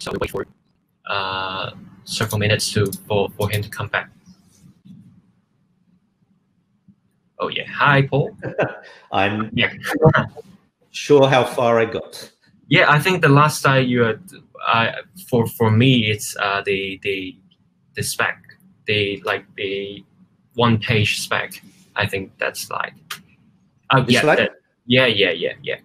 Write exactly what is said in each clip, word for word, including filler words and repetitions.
So we wait for uh, several minutes to for, for him to come back. Oh yeah, hi Paul. I'm yeah. not sure how far I got. Yeah, I think the last time you had, I for for me it's uh, the the the spec, the like the one page spec. I think that's like. Oh yeah, that, yeah, yeah, yeah, yeah.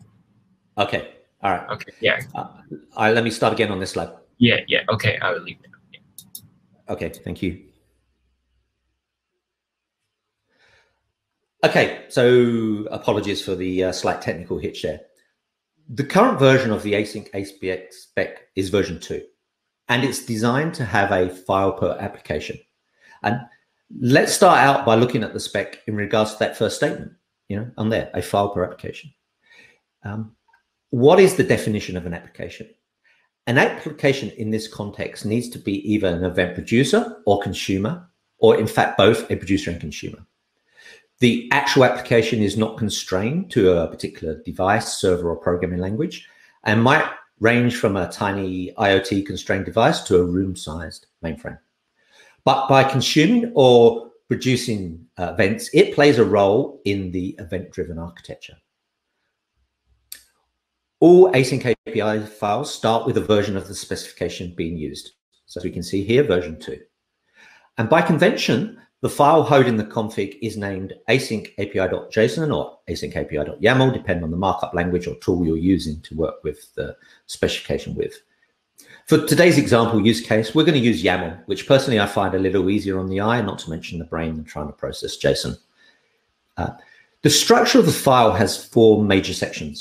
Okay. All right. Okay. Yeah. Uh, all right, let me start again on this slide. Yeah. Yeah. Okay. I will leave it. Yeah. Okay. Thank you. Okay. So apologies for the uh, slight technical hitch there. The current version of the async A P I spec is version two, and it's designed to have a file per application. And let's start out by looking at the spec in regards to that first statement. You know, on there, a file per application. Um, What is the definition of an application? An application in this context needs to be either an event producer or consumer, or in fact, both a producer and consumer. The actual application is not constrained to a particular device, server, or programming language, and might range from a tiny IoT constrained device to a room-sized mainframe. But by consuming or producing uh, events, it plays a role in the event-driven architecture. All async A P I files start with a version of the specification being used. So as we can see here, version two. And by convention, the file held in the config is named async A P I dot J S O N or async A P I dot YAML, depending on the markup language or tool you're using to work with the specification with. For today's example use case, we're going to use YAML, which personally I find a little easier on the eye, not to mention the brain, than trying to process JSON. Uh, the structure of the file has four major sections.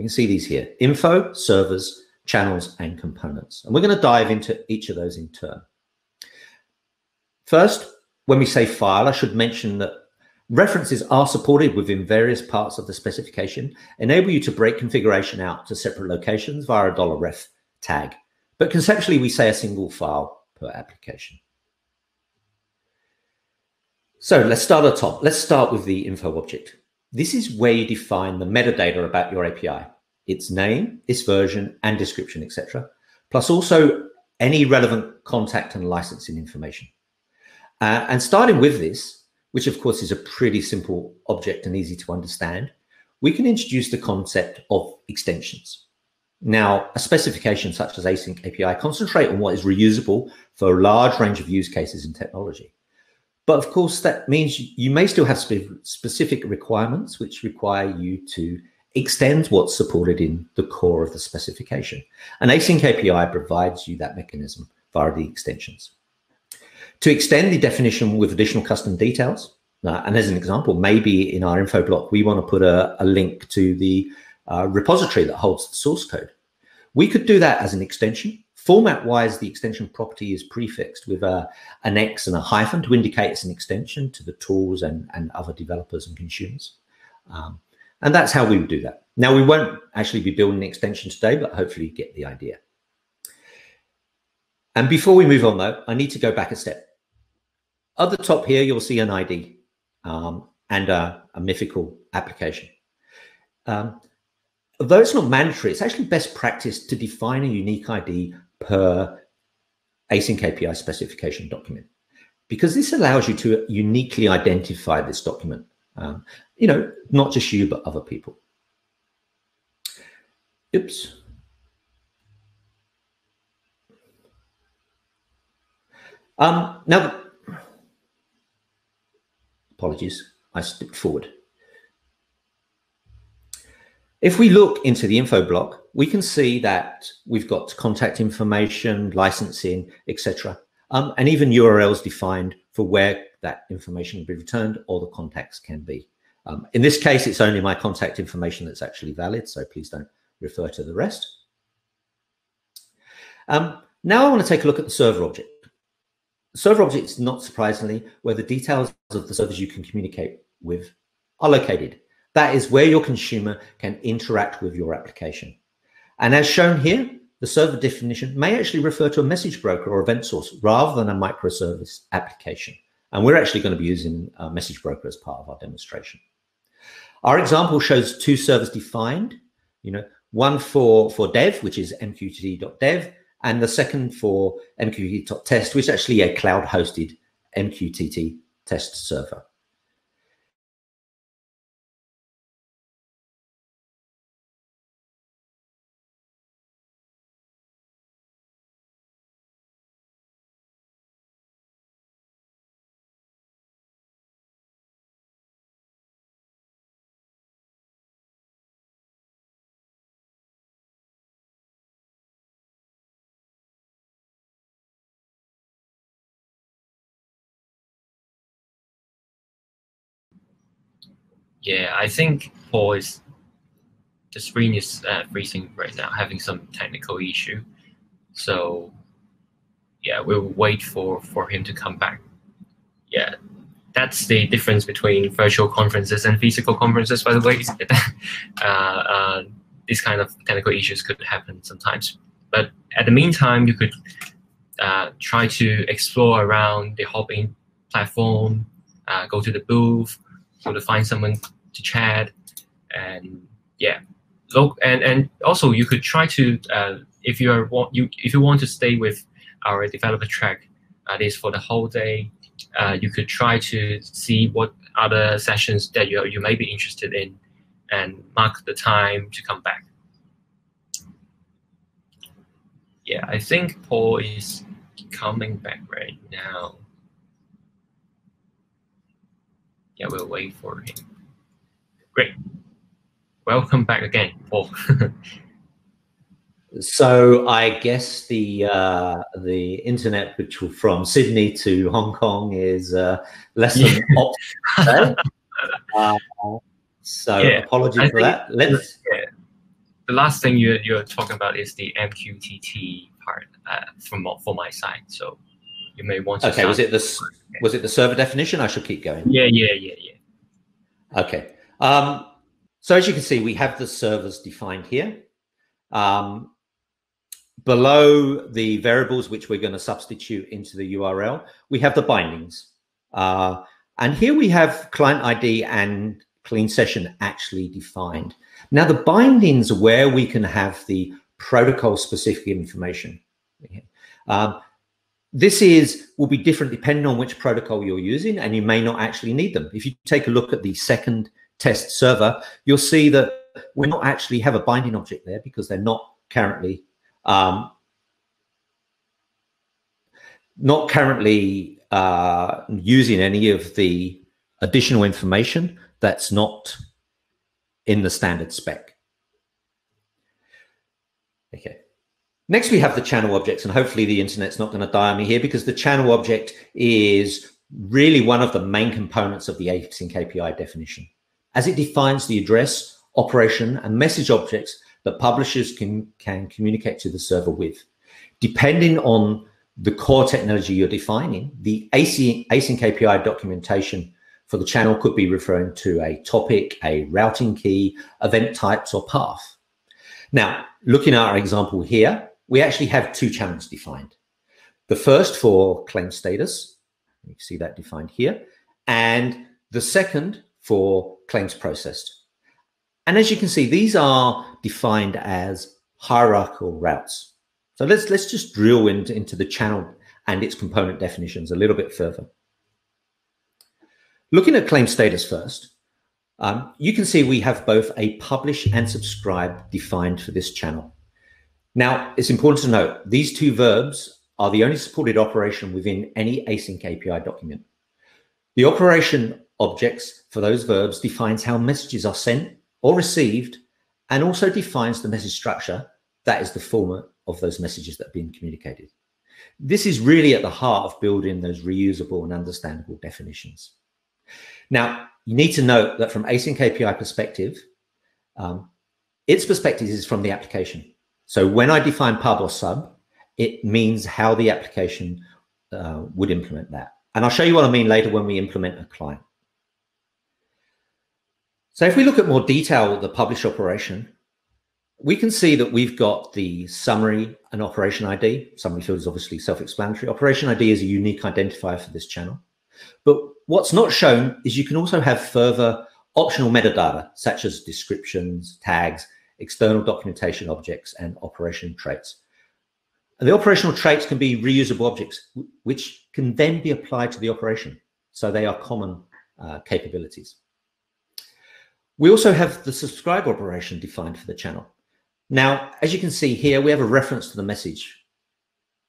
You can see these here: info, servers, channels, and components. And we're going to dive into each of those in turn. First, when we say file, I should mention that references are supported within various parts of the specification, enable you to break configuration out to separate locations via a $ref tag. But conceptually, we say a single file per application. So let's start at the top. Let's start with the info object. This is where you define the metadata about your A P I, its name, its version, and description, et cetera, plus also any relevant contact and licensing information. Uh, and starting with this, which of course is a pretty simple object and easy to understand, we can introduce the concept of extensions. Now, a specification such as async A P I concentrates on what is reusable for a large range of use cases and technology. But of course, that means you may still have spe- specific requirements which require you to extend what's supported in the core of the specification. And async A P I provides you that mechanism via the extensions. To extend the definition with additional custom details, uh, and as an example, maybe in our info block, we want to put a, a link to the uh, repository that holds the source code. We could do that as an extension. Format-wise, the extension property is prefixed with a, an X and a hyphen to indicate it's an extension to the tools and, and other developers and consumers. Um, and that's how we would do that. Now, we won't actually be building an extension today, but hopefully you get the idea. And before we move on, though, I need to go back a step. At the top here, you'll see an I D um, and a, a mythical application. Um, although it's not mandatory, it's actually best practice to define a unique I D per async A P I specification document, because this allows you to uniquely identify this document, um, you know, not just you, but other people. Oops. Um, now, apologies, I stepped forward. If we look into the info block, we can see that we've got contact information, licensing, et cetera, um, and even U R Ls defined for where that information can be returned or the contacts can be. Um, in this case, it's only my contact information that's actually valid, so please don't refer to the rest. Um, now I want to take a look at the server object. The server object is, not surprisingly, where the details of the servers you can communicate with are located. That is where your consumer can interact with your application. And as shown here, the server definition may actually refer to a message broker or event source rather than a microservice application. And we're actually going to be using a message broker as part of our demonstration. Our example shows two servers defined, you know, one for, for dev, which is M Q T T dot dev, and the second for M Q T T test, which is actually a cloud-hosted M Q T T test server. Yeah, I think Paul is, the screen is uh, freezing right now, having some technical issue. So yeah, we'll wait for, for him to come back. Yeah, that's the difference between virtual conferences and physical conferences, by the way. uh, uh, these kind of technical issues could happen sometimes. But at the meantime, you could uh, try to explore around the Hopin platform, uh, go to the booth, so to find someone to chat, and yeah, look, and and also you could try to uh, if you are want you if you want to stay with our developer track at least for the whole day, uh, you could try to see what other sessions that you you may be interested in, and mark the time to come back. Yeah, I think Paul is coming back right now. Yeah, we'll wait for him. Great. Welcome back again, Paul. So I guess the uh, the internet, which will from Sydney to Hong Kong, is uh, less than optimal. uh, so yeah, apologies for that. Let's. Yeah. The last thing you you're talking about is the M Q T T part uh, from for my side. So you may want to. Okay, was it this? Was it the server definition? I should keep going. Yeah, yeah, yeah, yeah. Okay. Um, so as you can see, we have the servers defined here. Um, below the variables, which we're going to substitute into the U R L, we have the bindings. Uh, and here we have client I D and clean session actually defined. Now, the bindings are where we can have the protocol-specific information. Um, This is will be different depending on which protocol you're using, and you may not actually need them. If you take a look at the second test server, you'll see that we're not actually have a binding object there because they're not currently um, not currently uh, using any of the additional information that's not in the standard spec. Okay. Next, we have the channel objects, and hopefully the internet's not going to die on me here because the channel object is really one of the main components of the Async A P I definition, as it defines the address, operation, and message objects that publishers can, can communicate to the server with. Depending on the core technology you're defining, the Async A P I documentation for the channel could be referring to a topic, a routing key, event types, or path. Now, looking at our example here, we actually have two channels defined. The first for claim status, you can see that defined here, and the second for claims processed. And as you can see, these are defined as hierarchical routes. So let's, let's just drill into, into the channel and its component definitions a little bit further. Looking at claim status first, um, you can see we have both a publish and subscribe defined for this channel. Now, it's important to note, these two verbs are the only supported operation within any Async A P I document. The operation objects for those verbs defines how messages are sent or received, and also defines the message structure, that is the format of those messages that have been communicated. This is really at the heart of building those reusable and understandable definitions. Now, you need to note that from Async A P I perspective, um, its perspective is from the application. So when I define pub or sub, it means how the application uh, would implement that. And I'll show you what I mean later when we implement a client. So if we look at more detail at the publish operation, we can see that we've got the summary and operation I D. Summary field is obviously self-explanatory. Operation I D is a unique identifier for this channel. But what's not shown is you can also have further optional metadata, such as descriptions, tags, external documentation objects, and operation traits. And the operational traits can be reusable objects, which can then be applied to the operation. So they are common uh, capabilities. We also have the subscribe operation defined for the channel. Now, as you can see here, we have a reference to the message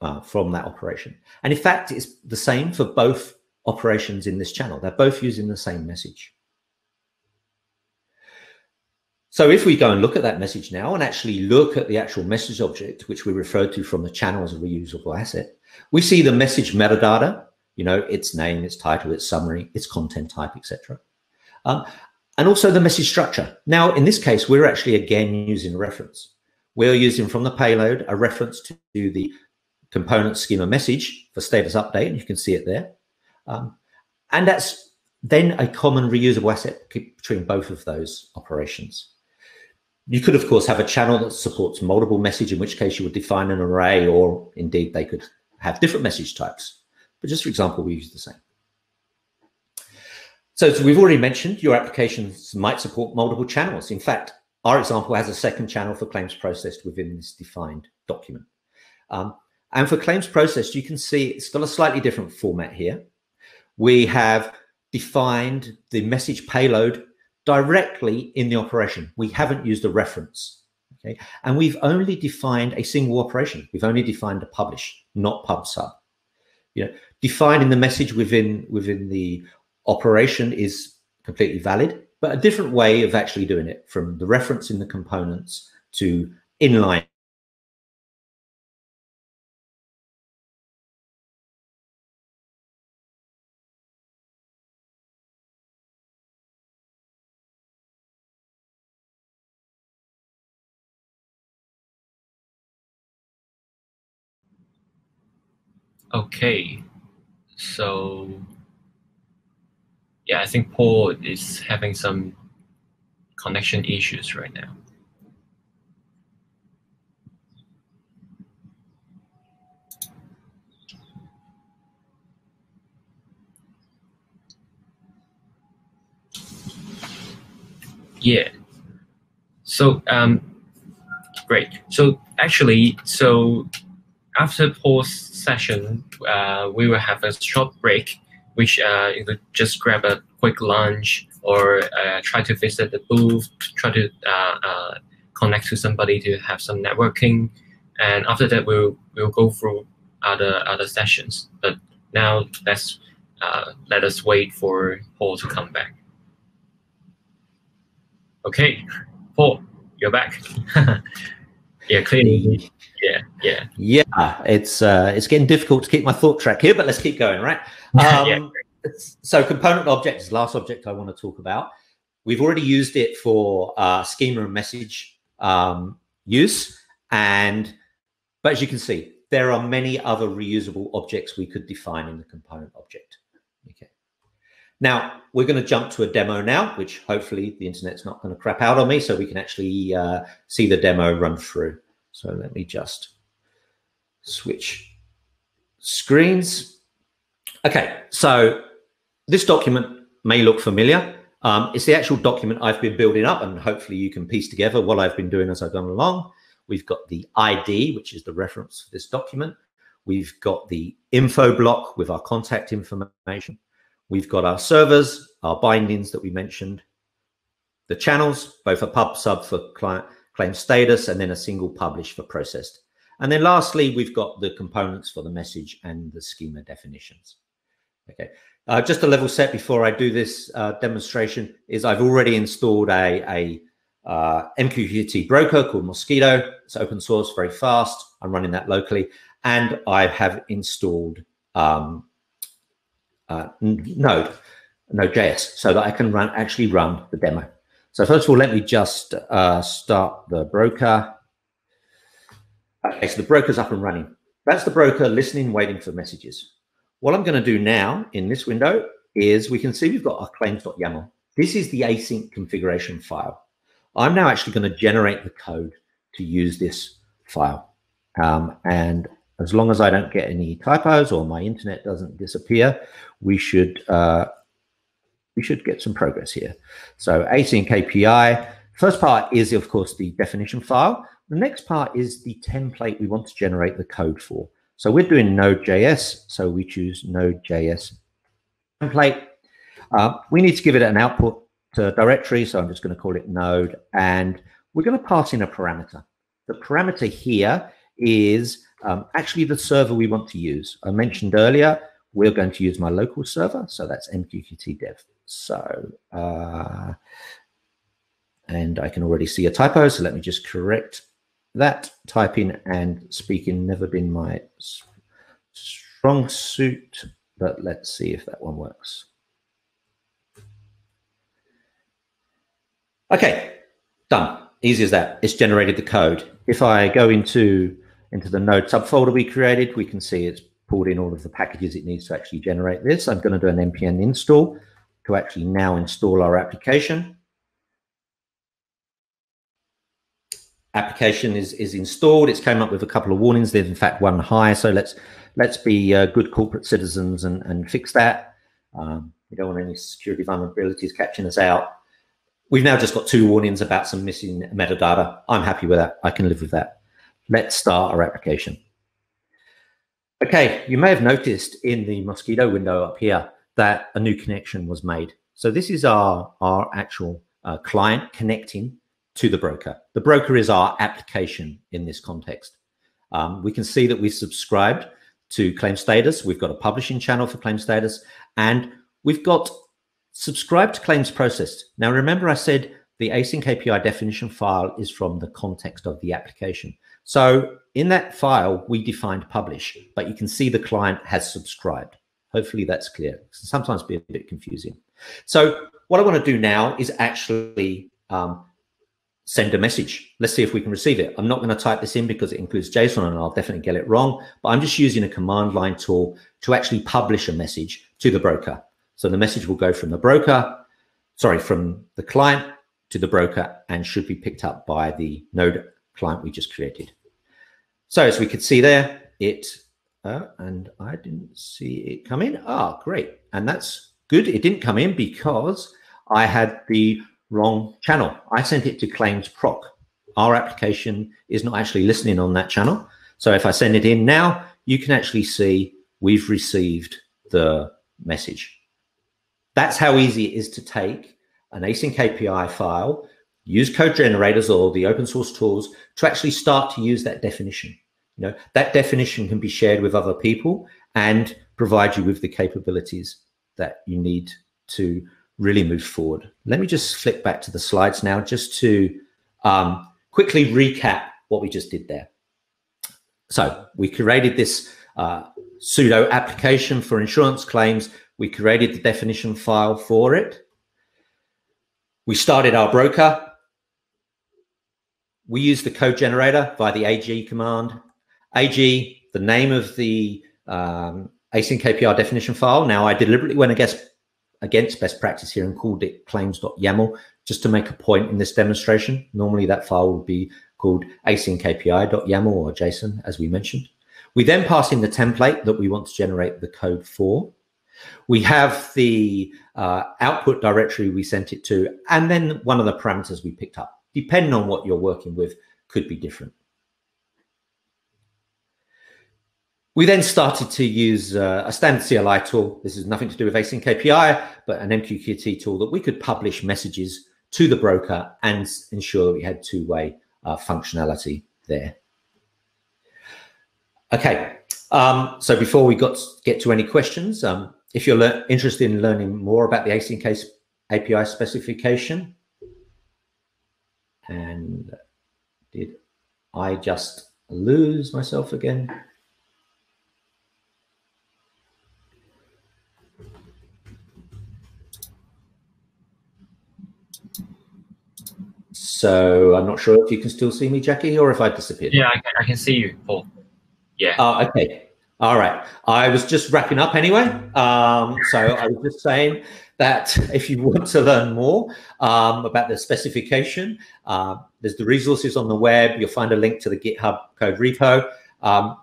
uh, from that operation. And in fact, it's the same for both operations in this channel. They're both using the same message. So if we go and look at that message now and actually look at the actual message object, which we referred to from the channel as a reusable asset, we see the message metadata, you know, its name, its title, its summary, its content type, et cetera. Um, and also the message structure. Now, in this case, we're actually again using reference. We're using from the payload a reference to the component schema message for status update, and you can see it there. Um, and that's then a common reusable asset between both of those operations. You could, of course, have a channel that supports multiple message, in which case you would define an array, or indeed they could have different message types. But just for example, we use the same. So as we've already mentioned, your applications might support multiple channels. In fact, our example has a second channel for claims processed within this defined document. Um, and for claims processed, you can see it's got a slightly different format here. We have defined the message payload directly in the operation. We haven't used a reference, okay? And we've only defined a single operation. We've only defined a publish, not pub sub. You know, defining the message within, within the operation is completely valid, but a different way of actually doing it, from the reference in the components to inline. Okay, so yeah, I think Paul is having some connection issues right now. Yeah, so um, great. So actually, so after Paul's session, uh, we will have a short break, which uh, you could just grab a quick lunch, or uh, try to visit the booth, try to uh, uh, connect to somebody to have some networking. And after that, we'll, we'll go through other, other sessions. But now let's, uh, let us wait for Paul to come back. OK, Paul, you're back. Yeah, clearly. Yeah, yeah, yeah. It's uh, it's getting difficult to keep my thought track here, but let's keep going, right? Um, yeah. So, component object is the last object I want to talk about. We've already used it for uh, schema and message um, use, and but as you can see, there are many other reusable objects we could define in the component object. Okay. Now we're going to jump to a demo now, which hopefully the internet's not going to crap out on me, so we can actually uh, see the demo run through. So let me just switch screens. Okay, so this document may look familiar. Um, it's the actual document I've been building up, and hopefully you can piece together what I've been doing as I've gone along. We've got the I D, which is the reference for this document. We've got the info block with our contact information. We've got our servers, our bindings that we mentioned, the channels, both a pub sub for client claim status, and then a single publish for processed. And then lastly, we've got the components for the message and the schema definitions. Okay, uh, just a level set before I do this uh, demonstration is I've already installed a, a uh, M Q T T broker called Mosquitto. It's open source, very fast. I'm running that locally. And I have installed um, uh, Node, Node.js, so that I can run actually run the demo. So first of all, let me just uh, start the broker. Okay, so the broker's up and running. That's the broker listening, waiting for messages. What I'm going to do now in this window is we can see we've got our claims.yaml. This is the async configuration file. I'm now actually going to generate the code to use this file. Um, and as long as I don't get any typos or my internet doesn't disappear, we should... Uh, We should get some progress here. So async A P I, first part is, of course, the definition file, The next part is the template we want to generate the code for. So we're doing Node.js, so we choose Node.js template. Uh, we need to give it an output uh, directory, so I'm just going to call it Node, and we're going to pass in a parameter. The parameter here is um, actually the server we want to use. I mentioned earlier, we're going to use my local server, so that's M Q T T dev. So, uh, and I can already see a typo, so let me just correct that. Typing and speaking never been my strong suit, but let's see if that one works. Okay, done. Easy as that. It's generated the code. If I go into, into the Node subfolder we created, we can see it's pulled in all of the packages it needs to actually generate this. I'm going to do an npm install to actually now install our application. Application is, is installed. It's came up with a couple of warnings. There's in fact one high, so let's let's be uh, good corporate citizens and, and fix that. Um, we don't want any security vulnerabilities catching us out. We've now just got two warnings about some missing metadata. I'm happy with that. I can live with that. Let's start our application. Okay, you may have noticed in the Mosquitto window up here that a new connection was made. So this is our, our actual uh, client connecting to the broker. The broker is our application in this context. Um, we can see that we've subscribed to Claim Status. We've got a publishing channel for Claim Status, and we've got subscribed to claims processed. Now, remember I said the async A P I definition file is from the context of the application. So in that file, we defined publish, but you can see the client has subscribed. Hopefully that's clear. It can sometimes be a bit confusing. So what I want to do now is actually um, send a message. Let's see if we can receive it. I'm not going to type this in because it includes JSON and I'll definitely get it wrong, but I'm just using a command line tool to actually publish a message to the broker. So the message will go from the broker, sorry, from the client to the broker and should be picked up by the Node client we just created. So as we could see there, it, uh, and I didn't see it come in. Ah, great. And that's good. It didn't come in because I had the wrong channel. I sent it to claims proc. Our application is not actually listening on that channel. So if I send it in now, you can actually see we've received the message. That's how easy it is to take an async A P I file, use code generators or the open source tools to actually start to use that definition. You know, that definition can be shared with other people and provide you with the capabilities that you need to really move forward. Let me just flick back to the slides now just to um, quickly recap what we just did there. So we created this uh, pseudo application for insurance claims. We created the definition file for it. We started our broker. We used the code generator by the A G command. A G, the name of the um, async A P I definition file. Now I deliberately went against against best practice here and called it claims dot yaml just to make a point in this demonstration. Normally that file would be called async A P I dot yaml or JSON, as we mentioned. We then pass in the template that we want to generate the code for. We have the uh, output directory we sent it to, and then one of the parameters we picked up, depending on what you're working with, could be different. We then started to use uh, a standard C L I tool. This is nothing to do with async A P I, but an M Q T T tool that we could publish messages to the broker and ensure that we had two-way uh, functionality there. Okay, um, so before we got get to any questions, um, if you're interested in learning more about the async A P I specification, and did I just lose myself again? So I'm not sure if you can still see me, Jackie, or if I disappeared. Yeah, I can, I can see you, Paul. Yeah. Oh, okay. All right. I was just wrapping up anyway. Um, so I was just saying that if you want to learn more um, about the specification, uh, there's the resources on the web. You'll find a link to the GitHub code repo. Um,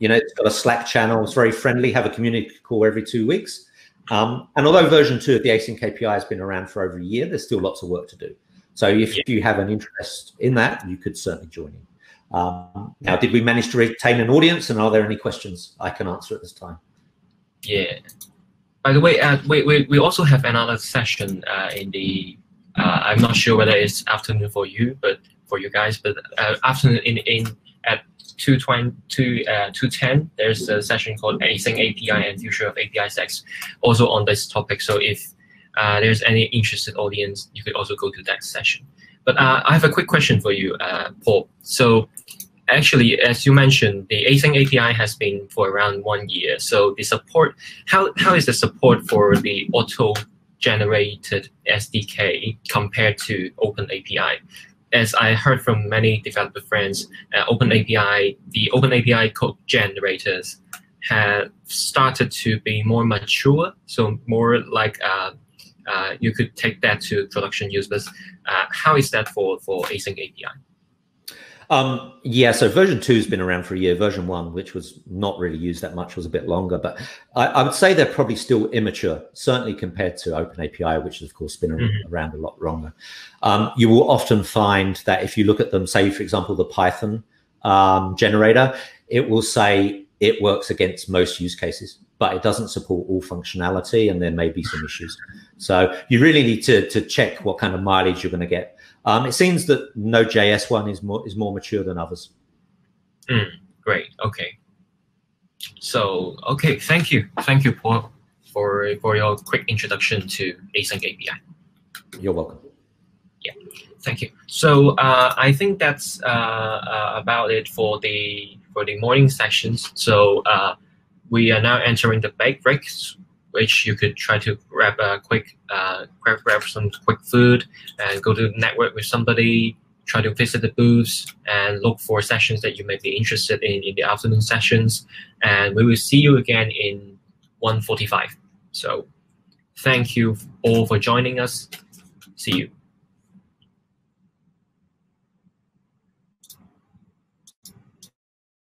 you know, it's got a Slack channel. It's very friendly. Have a community call every two weeks. Um, and although version two of the async A P I has been around for over a year, there's still lots of work to do. So if you have an interest in that, you could certainly join in. Um, now, did we manage to retain an audience, and are there any questions I can answer at this time? Yeah. By the way, uh, we, we, we also have another session uh, in the, uh, I'm not sure whether it's afternoon for you, but for you guys, but uh, afternoon in, in at two twenty, two ten, there's a session called AsyncAPI and Future of A P I Stacks, also on this topic. So if uh, there's any interested audience, you could also go to that session. But uh, I have a quick question for you, uh, Paul. So actually, as you mentioned, the AsyncAPI has been for around one year. So the support, how, how is the support for the auto-generated S D K compared to OpenAPI? As I heard from many developer friends, uh, OpenAPI, the OpenAPI code generators have started to be more mature, so more like uh, uh, you could take that to production users. Uh, how is that for, for AsyncAPI? Um, yeah, so version two has been around for a year. Version one, which was not really used that much, was a bit longer. But I, I would say they're probably still immature, certainly compared to OpenAPI, which has, of course, been mm-hmm. around a lot longer. Um, you will often find that if you look at them, say, for example, the Python um, generator, it will say it works against most use cases, but it doesn't support all functionality, and there may be some issues. So you really need to, to check what kind of mileage you're going to get. Um, it seems that Node.js one is more is more mature than others. Mm, great. Okay. So okay, thank you, thank you, Paul, for for your quick introduction to AsyncAPI. You're welcome. Yeah, thank you. So uh, I think that's uh, uh, about it for the for the morning sessions. So uh, we are now entering the break breaks. Which you could try to grab a quick, uh, grab, grab some quick food, and go to network with somebody. Try to visit the booths and look for sessions that you may be interested in in the afternoon sessions. And we will see you again in one forty-five. So, thank you all for joining us. See you.